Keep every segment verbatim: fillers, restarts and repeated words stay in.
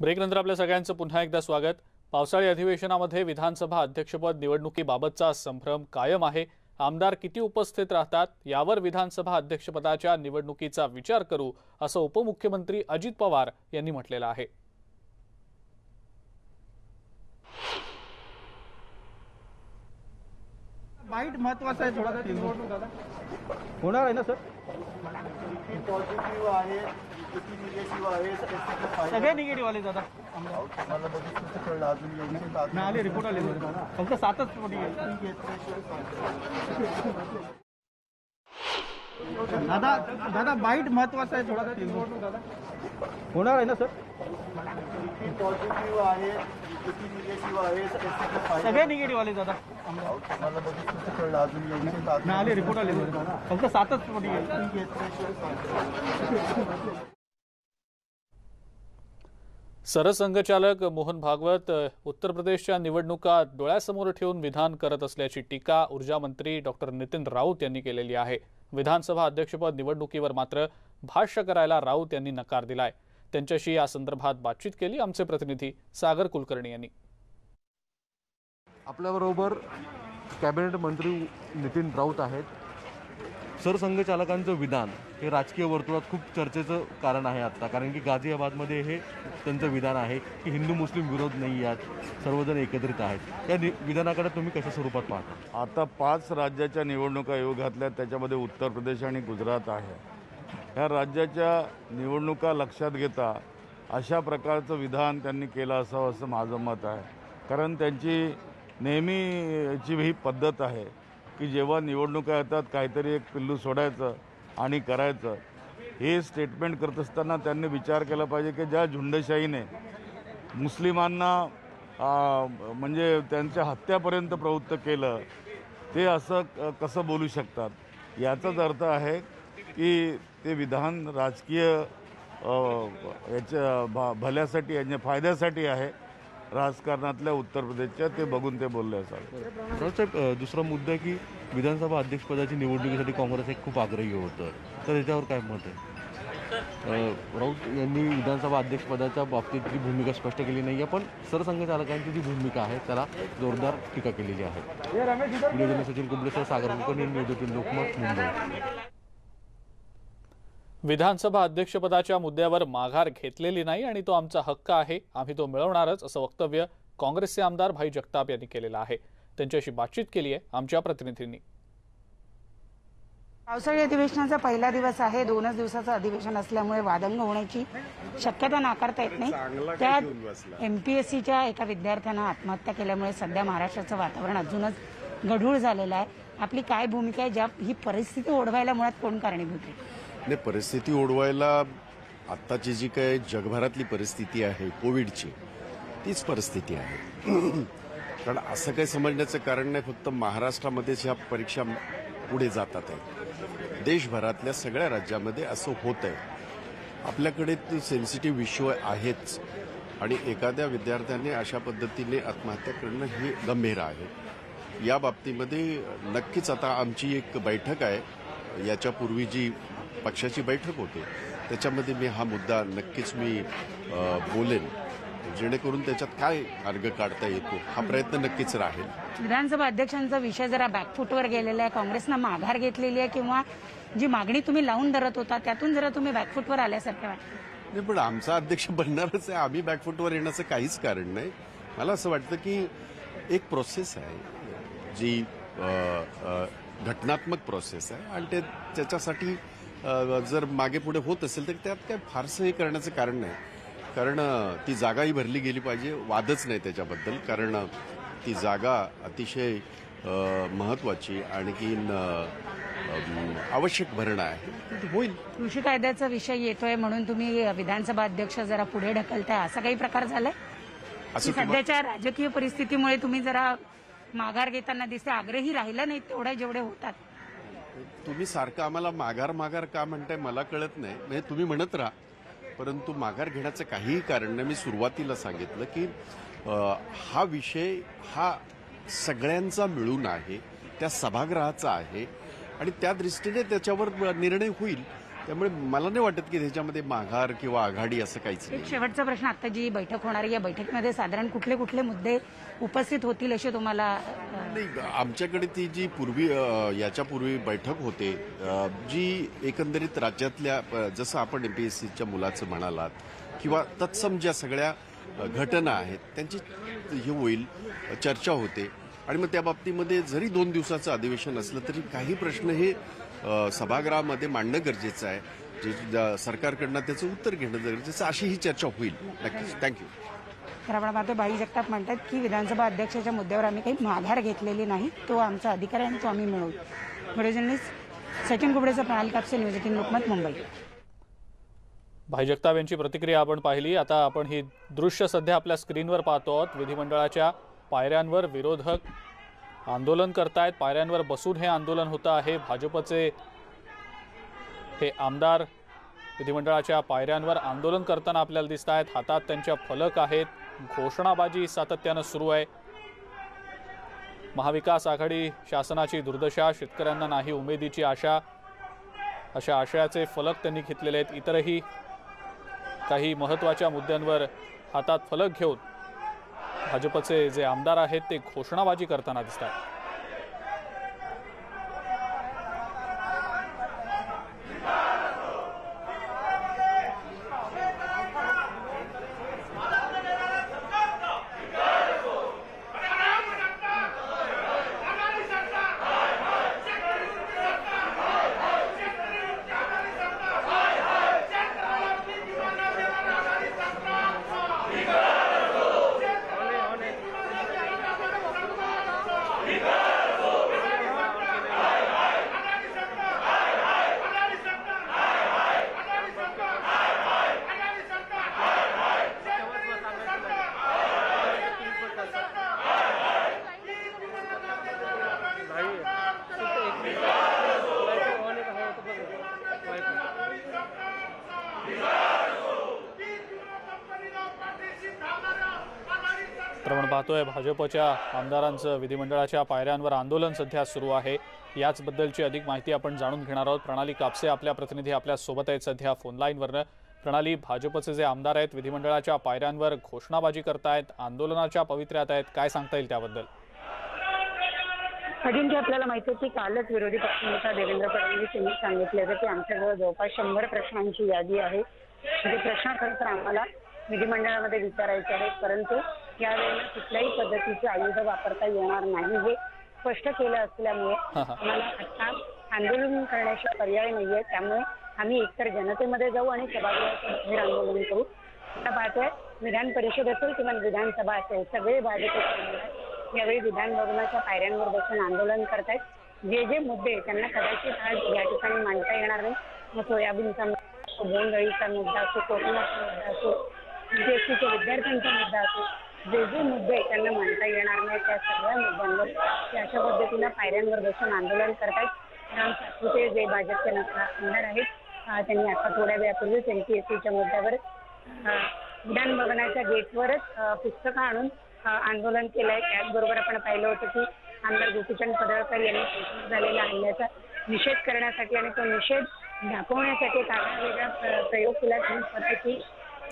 ब्रेकनंतर आपल्या सगळ्यांचं पुन्हा एकदा स्वागत। पावसाळी अधिवेशनामध्ये विधानसभा अध्यक्षपद निवडणुकीबाबतचा संभ्रम कायम आहे। आमदार किती उपस्थित राहतात यावर विधानसभा अध्यक्षपदाच्या निवडणुकीचा विचार करू असं उपमुख्यमंत्री अजित पवार यांनी म्हटलेलं आहे। बाईट महत्त्वाचं आहे, थोडा निवडणूक होणार आहे ना सर, पॉझिटिव्ह आहे किती निगेटिव्ह आहे सगळे निगेटिव्ह आले दादा। आम्हाला बघितलं कळलं अजून योजना नाही आले, रिपोर्ट आले फक्त सातच कोटी दादा। दादा बाईट महत्त्वाचं आहे, थोडा निवडणूक होणार आहे ना सर, पॉझिटिव्ह आहे किती निगेटिव्ह आहे सगळे निगेटिव्ह आले दादा। आम्हाला बघितलं कळलं अजून योजना नाही आले, रिपोर्ट आले फक्त सातच कोटी। सरसंघचालक मोहन भागवत उत्तर प्रदेशच्या निवडणुका डोळ्यासमोर ठेवून विधान करत असल्याची टीका ऊर्जा मंत्री डॉक्टर नितिन राऊत यांनी केलेली आहे। विधानसभा अध्यक्षपद निवडणुकीवर मात्र भाष्य करायला राऊत यांनी नकार दिलाय। त्यांच्याशी या संदर्भात बातचीत केली आमचे प्रतिनिधी सागर कुलकर्णी यांनी। आपल्याबरोबर कॅबिनेट मंत्री नितिन राऊत आहेत। सरसंघचालकांचं विधान हे राजकीय वर्तुळात खूप चर्चेचं कारण आहे आता, कारण की गाझियाबादमध्ये हे त्यांचं विधान आहे की हिंदू मुस्लिम विरोध नाही आहेत, सर्वजण एकत्रित आहेत। या नि विधानाकडे तुम्ही कशा स्वरूपात पाहता? आता पाच राज्याच्या निवडणुका आयोग घातल्या, त्याच्यामध्ये उत्तर प्रदेश आणि गुजरात आहे। ह्या राज्याच्या निवडणुका लक्षात घेता अशा प्रकारचं विधान त्यांनी केलं असावं असं माझं मत आहे, कारण त्यांची नेहमीची ही पद्धत आहे की जेव्हा निवडणुका येतात काहीतरी एक पिल्लू सोडायचं आणि करायचं। हे स्टेटमेंट करत असताना त्यांनी विचार केला पाहिजे की ज्या झुंडशाहीने मुस्लिमांना म्हणजे त्यांच्या हत्यापर्यंत प्रवृत्त केलं ते असं कसं बोलू शकतात। याचाच अर्थ आहे की ते विधान राजकीय याच्या भा भल्यासाठी यांच्या फायद्यासाठी आहे। राजकारणातल्या उत्तर प्रदेशच्या ते बघून ते बोलले असतात। साहेब दुसरा मुद्दा की विधानसभा अध्यक्षपदाची निवडणुकीसाठी काँग्रेस एक खूप आग्रही होतं, तर याच्यावर काय मत आहे? राऊत यांनी विधानसभा अध्यक्षपदाच्या बाबतीत जी भूमिका स्पष्ट केली नाही आहे, पण सरसंघचालकांची जी भूमिका आहे त्याला जोरदार टीका केलेली आहे। व्हिडिओ सचिन कुंबलेसह सागर कुलकर्णी, लोकमत, मुंबई। विधानसभा अध्यक्षपदाच्या मुद्द्यावर माघार घेतलेली नाही आणि तो आमचा हक्क आहे, आम्ही तो मिळवणारच असं वक्तव्य काँग्रेसचे आमदार भाई जगताप यांनी केलेलं आहे। त्यांच्याशी बातचीत केली आहे आमच्या प्रतिनिधींनी। पावसाळी अधिवेशनाचा पहिला दिवस आहे, दोनच दिवसाचं अधिवेशन असल्यामुळे वादंग होण्याची शक्यता नाकारता येत नाही। त्यात एमपीएससीच्या एका विद्यार्थ्यानं आत्महत्या केल्यामुळे सध्या महाराष्ट्राचं वातावरण अजूनच गढूळ झालेलं आहे। आपली काय भूमिका आहे? ज्या ही परिस्थिती ओढवायला मुळात कोण कारणीभूत आहे? नाही, परिस्थिती ओढवायला आत्ताची जी काय जगभरातली परिस्थिती आहे कोविडची, तीच परिस्थिती आहे। कारण असं काही समजण्याचं कारण नाही फक्त महाराष्ट्रामध्येच ह्या परीक्षा पुढे जातात आहे, देशभरातल्या सगळ्या राज्यामध्ये असं होत आहे। आपल्याकडे तो सेन्सिटिव्ह विषय आहेच आणि एखाद्या विद्यार्थ्याने अशा पद्धतीने आत्महत्या करणं हे गंभीर आहे। या बाबतीमध्ये नक्कीच आता आमची एक बैठक आहे, याच्यापूर्वी जी पक्षाची बैठक होते त्याच्यामध्ये मी हा मुद्दा नक्कीच मी बोलेन, जेणेकरून त्याच्यात काय मार्ग काढता येतो हा प्रयत्न नक्कीच राहील। विधानसभा अध्यक्षांचा विषय जरा बॅकफूटवर गेलेला आहे, काँग्रेसनं माघार घेतलेली आहे किंवा जी मागणी तुम्ही लावून धरत होता त्यातून जरा तुम्ही बॅकफूटवर आल्यासारखे वाटतं? नाही, पण आमचा अध्यक्ष बनणारच आहे, आम्ही बॅकफूटवर येण्याचं काहीच कारण नाही। मला असं वाटतं की एक प्रोसेस आहे जी घटनात्मक प्रोसेस आहे आणि ते त्याच्यासाठी जर मागे पुढे होत असेल तर त्यात काय फारसं हे करण्याचं कारण नाही, कारण ती जागाही भरली गेली पाहिजे, वादच नाही त्याच्याबद्दल। कारण ती जागा अतिशय महत्त्वाची आणखीन आवश्यक भरणं आहे, होईल। कृषी कायद्याचा विषय येतोय म्हणून तुम्ही विधानसभा अध्यक्ष जरा पुढे ढकलताय, असा काही प्रकार झालाय? असं सध्याच्या राजकीय परिस्थितीमुळे तुम्ही जरा माघार घेताना दिसते, आग्रही राहिला नाही तेवढ्या जेवढे होतात। तुम्ही सारखं आम्हाला माघार माघार का म्हणताय मला कळत नाही, म्हणजे तुम्ही म्हणत राहा परंतु माघार घेण्याचं काहीही कारण नाही। मी सुरुवातीला सांगितलं की हा विषय हा सगळ्यांचा मिळून आहे, त्या सभागृहाचा आहे आणि त्या दृष्टीने त्याच्यावर निर्णय होईल त्यामुळे मला नाही वाटत की त्याच्यामध्ये माघार किंवा आघाडी असं काहीच नाही. शेवटचा प्रश्न, आता जी बैठक होणार आहे या बैठकीमध्ये साधारण कुठले कुठले मुद्दे उपस्थित होतील असे तुम्हाला? नाही, आमच्याकडे ती जी पूर्वी याच्यापूर्वी बैठक होते जी एकंदरीत राज्यातल्या, जसं आपण एमपीएससीच्या मुलाचं म्हणालात किंवा तत्सम ज्या सगळ्या घटना आहेत त्यांची हे होईल, चर्चा होते. आणि मग त्या बाबतीमध्ये जरी दोन दिवसाचं अधिवेशन असलं तरी काही प्रश्न हे सभागृहामध्ये मांडणं गरजेचं आहे, जे सरकारकडनं त्याचं उत्तर घेणं गरजेचं, अशी ही चर्चा होईल नक्कीच. थँक्यू. तर आपण पाहतो भाई जगताप म्हणतात की विधानसभा अध्यक्षाच्या मुद्द्यावर आम्ही काही माघार घेतलेली नाही, तो आमचा अधिकार आहे आणि तो आम्ही मिळवू. व्हिडिओ जर्नलिस्ट सचिन कुबडेचा प्रणाल कापसे, न्यूज एटीन लोकमत, मुंबई. भाई जगताप यांची प्रतिक्रिया आपण पाहिली. आता आपण ही दृश्य सध्या आपल्या स्क्रीनवर पाहतो आहोत. विधिमंडळाच्या पायऱ्यांवर विरोधक आंदोलन करतायत, पायऱ्यांवर बसून हे आंदोलन होतं आहे. भाजपचे हे आमदार विधिमंडळाच्या पायऱ्यांवर आंदोलन करताना आपल्याला दिसत आहेत. हातात त्यांच्या फलक आहेत, घोषणाबाजी सातत्यानं सुरू आहे. महाविकास आघाडी शासनाची दुर्दशा, शेतकऱ्यांना नाही उमेदीची आशा, अशा आशयाचे फलक त्यांनी घेतलेले आहेत. इतरही काही महत्त्वाच्या मुद्द्यांवर हातात फलक घेऊन भाजपचे जे आमदार आहेत ते घोषणाबाजी करताना दिसत आहेत. भाजपच्या आमदारांचं विधिमंडळाच्या पायऱ्यांवर आंदोलन सध्या सुरू आहे. याचबद्दलची अधिक माहिती आपण जाणून घेणार आहोत. प्रणाली कापसे आपल्या प्रतिनिधी आपल्या सोबत आहेत सध्या फोन लाईनवरनं. प्रणाली, भाजपचे जे आमदार आहेत विधिमंडळाच्या पायऱ्यांवर घोषणाबाजी करतायत, आंदोलनाच्या पवित्र्यात आहेत, काय सांगता येईल त्याबद्दल? अजिंक्य, आपल्याला माहिती आहे की कालच विरोधी पक्षनेता देवेंद्र फडणवीस यांनी सांगितले होते की आमच्याजवळ जवळपास शंभर प्रश्नांची यादी आहे. म्हणजे प्रश्न खरं तर आम्हाला विधिमंडळामध्ये विचारायचे आहेत, परंतु यावेळेला कुठल्याही पद्धतीचे आयुध वापरता येणार नाही हे स्पष्ट केलं असल्यामुळे आम्हाला आता आंदोलन करण्याचा पर्याय नाहीये. त्यामुळे आम्ही एकतर जनतेमध्ये जाऊ आणि सभागृहात आंदोलन करू. आता पाहतोय विधान परिषद असेल किंवा विधानसभा असेल, सगळे भाजपचे यावेळी विधान भवनाच्या पायऱ्यांवर बसून आंदोलन करतायत. जे जे मुद्दे त्यांना कदाचित आज या ठिकाणी मांडता येणार नाही, सोयाबीनचा मुद्दा असो, बोंडअळीचा मुद्दा असो, कोकणाचा मुद्दा असो, बीएससीच्या विद्यार्थ्यांचा मुद्दा असो, जे जे मुद्दे त्यांना मांडता येणार नाही त्या सगळ्या मुद्द्यांवर ते अशा पद्धतीनं पायऱ्यांवर बसून आंदोलन करतायत. राम सातपुते जे भाजपचे आमदार आहेत त्यांनी आता थोड्या वेळापूर्वीच एमपीएससीच्या मुद्द्यावर विधान भवनाच्या गेटवरच पुस्तकं आणून आंदोलन केलं आहे. त्याचबरोबर आपण पाहिलं होतं की आमदार गोकिचंद पडळकर यांनी झालेल्या हल्ल्याचा निषेध करण्यासाठी आणि तो निषेध दाखवण्यासाठी कागद वेगळा प्रयोग केला. की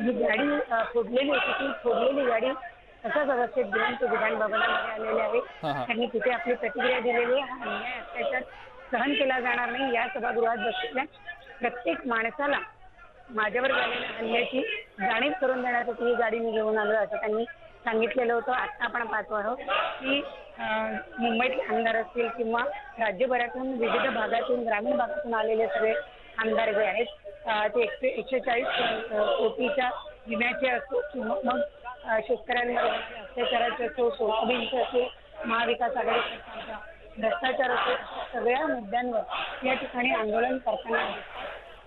जी गाडी फोडलेली होती ती फोडलेली गाडी तशाच अवस्थेत घेऊन ते विधान भवनामध्ये आलेले आहेत. त्यांनी तिथे आपली प्रतिक्रिया दिलेली आहे. हा अन्याय अत्याचार सहन केला जाणार नाही. या सभागृहात बसलेल्या प्रत्येक माणसाला माझ्यावर झालेल्या अन्यायाची जाणीव करून देण्यासाठी ही गाडी मी घेऊन आलो असं त्यांनी सांगितलेलं होतं. आता आपण पाहतो आहोत की मुंबईतले आमदार असतील किंवा राज्यभरातून विविध भागातून ग्रामीण भागातून आलेले सगळे आमदार जे आहेत ते एकशे एकशे चाळीस कोटीच्या विम्याचे असो किंवा मग शेतकऱ्यांवर अत्याचाराचे असो, सोयाबीनचे असो, महाविकास आघाडी भ्रष्टाचार असो, सगळ्या मुद्द्यांवर या ठिकाणी आंदोलन करताना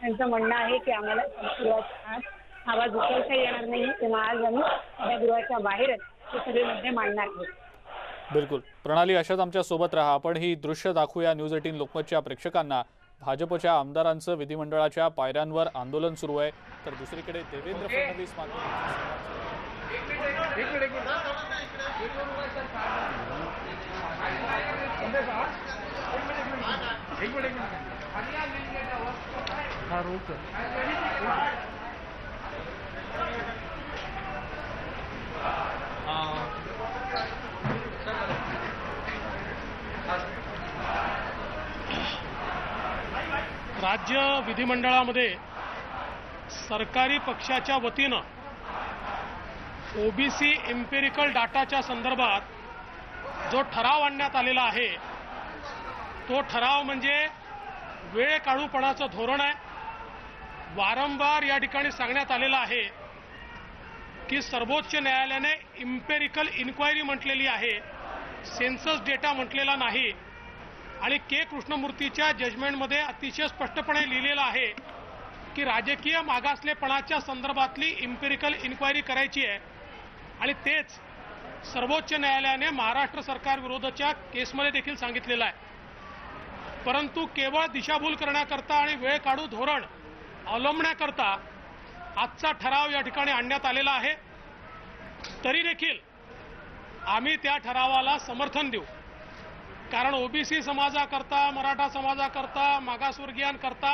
त्यांचं म्हणणं आहे की आम्हाला सभागृहाच्या आत आवाज उचलता येणार नाही, तेव्हा आज आम्ही सभागृहाच्या बाहेरच हे सगळे मुद्दे मांडणार आहोत. बिलकुल प्रणाली, अशाच आमच्या सोबत राहा. आपण ही दृश्य दाखवूया न्यूज एटीन लोकमतच्या प्रेक्षकांना. भाजपच्या आमदारांचं विधिमंडळाच्या पायऱ्यांवर आंदोलन सुरू आहे, तर दुसरीकडे देवेंद्र फडणवीस मात्र हाँ रोक राज्य विधिमंडळामध्ये सरकारी पक्षाच्या वतीनं ओबीसी एम्पिरिकल डाटाच्या संदर्भात जो ठराव आणण्यात आलेला आहे तो ठराव म्हणजे वेळ काढूपणाचं धोरण आहे। वारंवार या ठिकाणी सांगण्यात आलेला आहे की सर्वोच्च न्यायालयाने एम्पिरिकल इन्क्वायरी म्हटलेली आहे, सेन्सस डेटा म्हटलेला नाही आणि के कृष्णमूर्तीच्या जजमेंटमध्ये अतिशय स्पष्टपणे लिहिलेलं आहे की राजकीय मागासलेपणाच्या संदर्भातली एम्पिरिकल इन्क्वायरी करायची आहे आणि तेच सर्वोच्च न्यायालयाने महाराष्ट्र सरकार विरोधाच्या केसमध्ये देखील सांगितलेलं आहे। परंतु केवळ दिशाभूल करण्याकरता आणि वेळ काढू धोरण अवलंबण्याकरता आजचा ठराव या ठिकाणी आणण्यात आलेला आहे। तरी देखील आम्ही त्या ठरावाला समर्थन देऊ, कारण ओबीसी समाजाकरता, मराठा समाजाकरता, मागासवर्गीयांकरता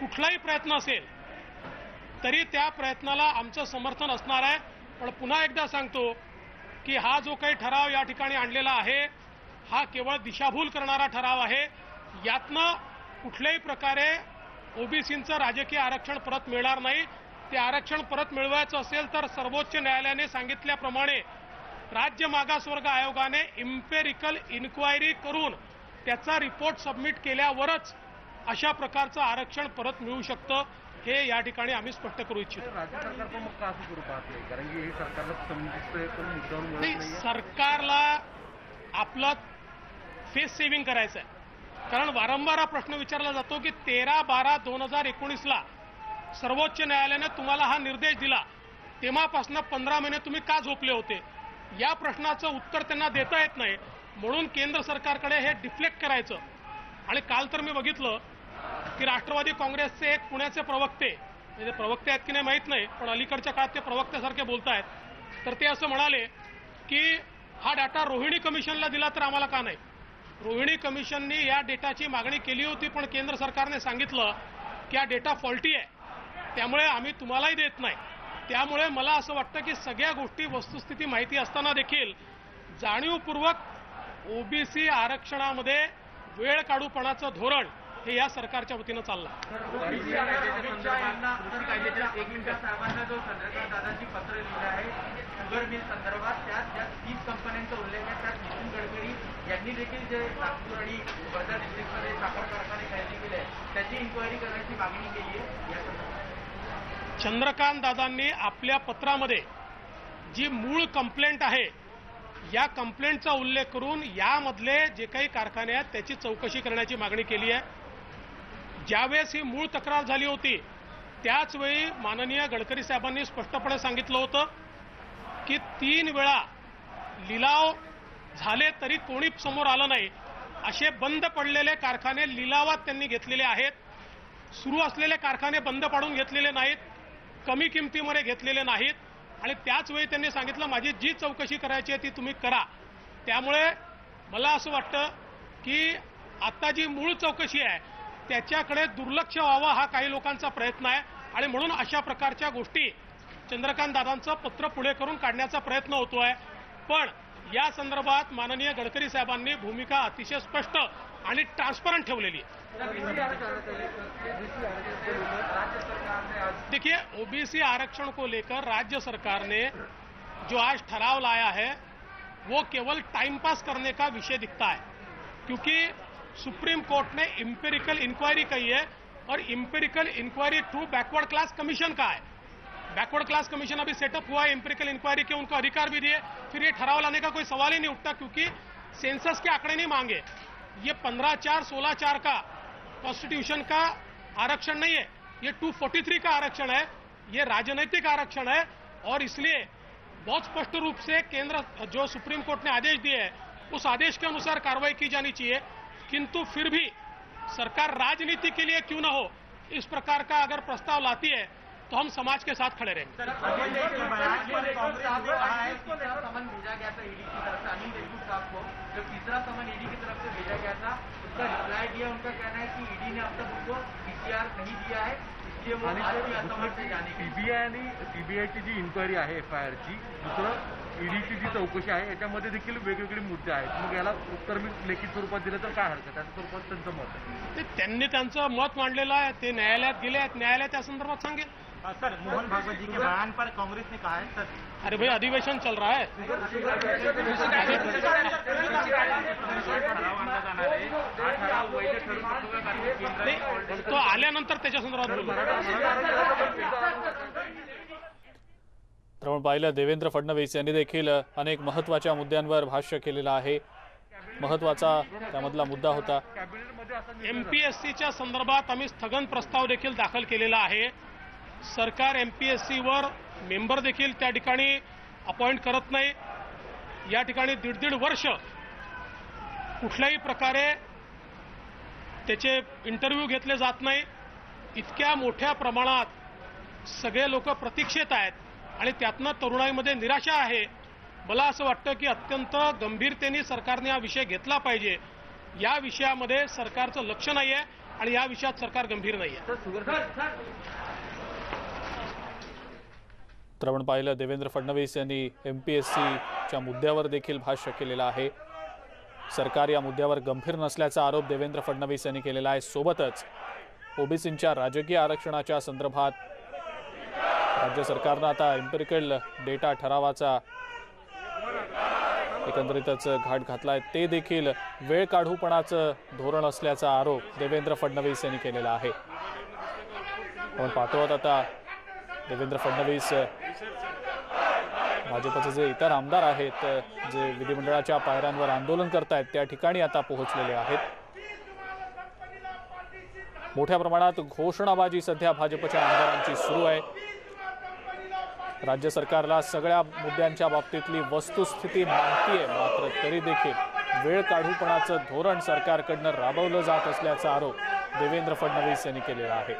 कुठलाही प्रयत्न असेल तरी त्या प्रयत्नाला आमचं समर्थन असणार आहे। पण पुन्हा एकदा सांगतो की हा जो काही ठराव या ठिकाणी आणलेला आहे हा केवळ दिशाभूल करणारा ठराव आहे। यातनं कुठल्याही प्रकारे ओबीसींचं राजकीय आरक्षण परत मिळणार नाही। ते आरक्षण परत मिळवायचं असेल तर सर्वोच्च न्यायालयाने सांगितल्याप्रमाणे राज्य मागासवर्ग आयोगाने एम्पिरिकल इन्क्वायरी करून त्याचा रिपोर्ट सबमिट केल्यावरच अशा प्रकारचं आरक्षण परत मिळू शकतं, हे या ठिकाणी आम्ही स्पष्ट करू इच्छितो। राज्य सरकार प्रमुख का असं करू पाहत नाही, कारण की हे सरकारला समजून सरकारला आपला फेस सेव्हिंग करायचं आहे। कारण वारंवार हा प्रश्न विचारला जातो की तेरा बारा दोन हजार एकोणीसला सर्वोच्च न्यायालयाने तुम्हाला हा निर्देश दिला तेव्हापासून पंधरा महिने तुम्ही का झोपले होते, या प्रश्नाचं उत्तर त्यांना देता येत नाही म्हणून केंद्र सरकारकडे हे डिफ्लेक्ट करायचं। आणि काल तर मी बघितलं की राष्ट्रवादी काँग्रेसचे एक पुण्याचे प्रवक्ते, म्हणजे प्रवक्ते आहेत की नाही माहीत नाही पण अलीकडच्या काळात ते प्रवक्त्यासारखे बोलत आहेत, तर ते असं म्हणाले की हा डाटा रोहिणी कमिशनला दिला तर आम्हाला का नाही। रोहिणी कमिशननी या डेटाची मागणी केली होती पण केंद्र सरकारने सांगितलं की हा डेटा फॉल्टी आहे त्यामुळे आम्ही तुम्हालाही देत नाही। त्यामुळे मला असं वाटतं की सगळ्या गोष्टी वस्तुस्थिती माहिती असताना देखील जाणीवपूर्वक ओबीसी आरक्षणामध्ये वेळ काढूपणाचं धोरण हे या सरकारच्या वतीनं चाललं। गडकरी यांनी देखील जे नागपूर आणि वर्धा डिस्ट्रिक्टमध्ये साखर कारखाने खरेदी केले त्याची इन्क्वायरी करण्याची मागणी केली आहे। चंद्रकांत दादांनी आपल्या पत्रामध्ये जी मूळ कंप्लेंट आहे या कंप्लेंटचा उल्लेख करून यामधले जे काही कारखाने आहेत त्याची चौकशी करण्याची मागणी केली आहे। ज्यावेळेस ही मूळ तक्रार झाली होती त्याचवेळी माननीय गडकरी साहेबांनी स्पष्टपणे सांगितलं होतं की तीन वेळा लिलाव झाले तरी कोणी समोर आलं नाही, असे बंद पडलेले कारखाने लिलावात त्यांनी घेतलेले आहेत। सुरू असलेले कारखाने बंद पाडून घेतलेले नाहीत, कमी किमतीमध्ये घेतलेले नाहीत आणि त्याच वेळी त्यांनी सांगितलं माझी जी चौकशी करायची आहे ती तुम्ही करा। त्यामुळे मला असं वाटतं की आता जी मूळ चौकशी आहे त्याच्याकडे दुर्लक्ष व्हावं हा काही लोकांचा प्रयत्न आहे आणि म्हणून अशा प्रकारच्या गोष्टी चंद्रकांत दादांचं पत्र पुढे करून काढण्याचा प्रयत्न होतोय। पण या संदर्भात माननीय गडकरी साहेबांनी भूमिका अतिशय स्पष्ट आणि ट्रान्सपरंट ठेवलेली है। देखिए, ओबीसी आरक्षण को लेकर राज्य सरकार ने जो आज ठराव लाया है वो केवल टाइम पास करने का विषय दिखता है, क्योंकि सुप्रीम कोर्ट ने एम्पिरिकल इंक्वायरी कही है और empirical inquiry through backward class commission का है। बैकवर्ड क्लास कमीशन अभी सेटअप हुआ है, एम्पिरिकल इंक्वायरी के उनको अधिकार भी दिए, फिर ये ठराव लाने का कोई सवाल ही नहीं उठता क्योंकि सेंसस के आंकड़े नहीं मांगे। ये पंद्रह चार सोलह चार का कॉन्स्टिट्यूशन का आरक्षण नहीं है, ये दो सौ तैंतालीस का आरक्षण है, ये राजनीतिक आरक्षण है और इसलिए बहुत स्पष्ट रूप से केंद्र जो सुप्रीम कोर्ट ने आदेश दिए है उस आदेश के अनुसार कार्रवाई की जानी चाहिए। किंतु फिर भी सरकार राजनीति के लिए क्यों ना हो इस प्रकार का अगर प्रस्ताव लाती है तो हम समाज के साथ खड़े रहेंगे। समन भेजा गया था ईडी की तरफ से, अनिल देशमुख साहब को जो तीसरा समन ईडी की तरफ से भेजा गया था उनका रिप्लाई दिया। उनका कहना है कि ईडी ने अब तक उनको पीसीआर नहीं दिया है, इसलिए वो आसाम से जाने। सीबीआय सीबीआयची जी इन्क्वायरी आहे एफआयआर ची, दुसरं ईडीची जी चौकशी आहे, याच्यामध्ये देखील वेगवेगळे मुद्दे आहेत। मग याला उत्तर मी लेखित स्वरूपात दिलं तर काय हरकत आहे, स्वरूपात त्यांचं मत आहे। ते त्यांनी त्यांचं मत मांडलेलं आहे, ते न्यायालयात गेले आहेत, न्यायालय त्या संदर्भात सांगेल। सर, मोहन भागवत जी के बयान पर कांग्रेस ने कहा है सर, अरे भाई अधिवेशन चल रहा है, तो आल्यानंतर त्याच्या संदर्भात बोलू। पाहिलं देवेंद्र फडणवीस यांनी देखील अनेक महत्त्वाच्या मुद्द्यांवर भाष्य केलेलं आहे। महत्त्वाचा त्यामधला मुद्दा होता एमपीएससीच्या संदर्भात आम्ही स्थगन प्रस्ताव देखील दाखल केलेला आहे। सरकार एमपीएससी वर मेंबर देखील त्या ठिकाणी अपॉइंट करत नाही। या ठिकाणी दीड दीड वर्ष कुठल्याही प्रकारे त्याचे इंटरव्ह्यू घेतले जात नाही। इतक्या मोठ्या प्रमाणात सगळे लोक प्रतीक्षेत आहेत आणि त्यातनं तरुणाईमध्ये निराशा आहे। मला असं वाटतं की अत्यंत गंभीरतेने सरकारने हा विषय घेतला पाहिजे। या विषयामध्ये सरकारचं लक्ष नाही आहे आणि या विषयात सरकार गंभीर नाही आहे। आपण पाहिलं देवेंद्र फडणवीस यांनी एमपीएससीच्या मुद्द्यावर देखील भाष्य केलेलं आहे। सरकार या मुद्द्यावर गंभीर नसल्याचा आरोप देवेंद्र फडणवीस यांनी केलेला आहे। सोबतच ओबीसींच्या राजकीय आरक्षणाच्या संदर्भात राज्य सरकारनं आता एम्पिरिकल डेटा ठरावाचा एकंदरीतच घाट घातलाय, ते देखील वेळ काढूपणाचं धोरण असल्याचा आरोप देवेंद्र फडणवीस यांनी केलेला आहे। आपण पाहतोत आता देवेंद्र फडणवीस भाजपचे जे इतर आमदार आहेत जे विधिमंडळाच्या पायऱ्यांवर आंदोलन करतायत त्या ठिकाणी आता पोहोचलेले आहेत। मोठ्या प्रमाणात घोषणाबाजी सध्या भाजपच्या आमदारांची सुरू आहे। राज्य सरकारला सगळ्या मुद्द्यांच्या बाबतीतली वस्तुस्थिती माहिती आहे, मात्र तरी देखील वेळ काढूपणाचं धोरण सरकारकडनं राबवलं जात असल्याचा आरोप देवेंद्र फडणवीस यांनी केलेला आहे।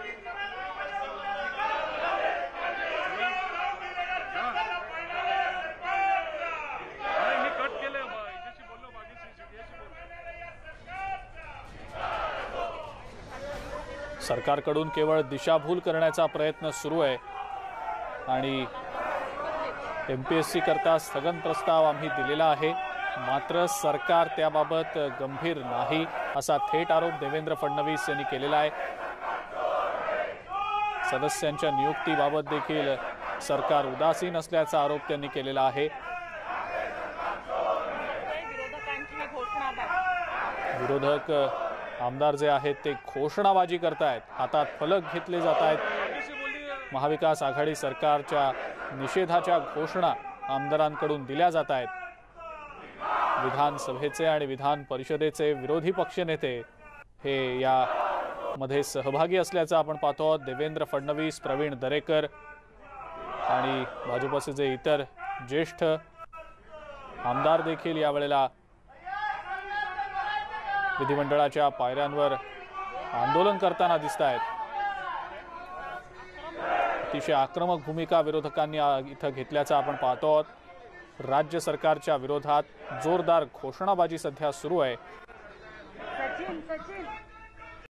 सरकारकडून केवळ दिशाभूल करण्याचा प्रयत्न सुरू आहे आणि एमपीएससी करता स्थगन प्रस्ताव आम्ही दिलेला आहे, मात्र सरकार त्याबाबत गंभीर नाही असा थेट आरोप देवेंद्र फडणवीस यांनी केलेला आहे। सदस्यांच्या नियुक्तीबाबत देखील सरकार उदासीन असल्याचा आरोप त्यांनी केलेला आहे। विरोधक आमदार जे आहेत ते घोषणाबाजी करतायत, हातात फलक घेतले जात आहेत। महाविकास आघाडी सरकारच्या निषेधाच्या घोषणा आमदारांकडून दिल्या जात आहेत। विधानसभेचे आणि विधान परिषदेचे विरोधी पक्षनेते हे यामध्ये सहभागी असल्याचं आपण पाहतो। देवेंद्र फडणवीस, प्रवीण दरेकर आणि भाजपचे जे इतर ज्येष्ठ आमदार देखील यावेळेला विधिमंडळाच्या पायऱ्यांवर आंदोलन करताना दिसत आहेत। अतिशय आक्रमक भूमिका विरोधकांनी इथं घेतल्याचं आपण पाहतो आहोत। राज्य सरकारच्या विरोधात जोरदार घोषणाबाजी सध्या सुरू आहे।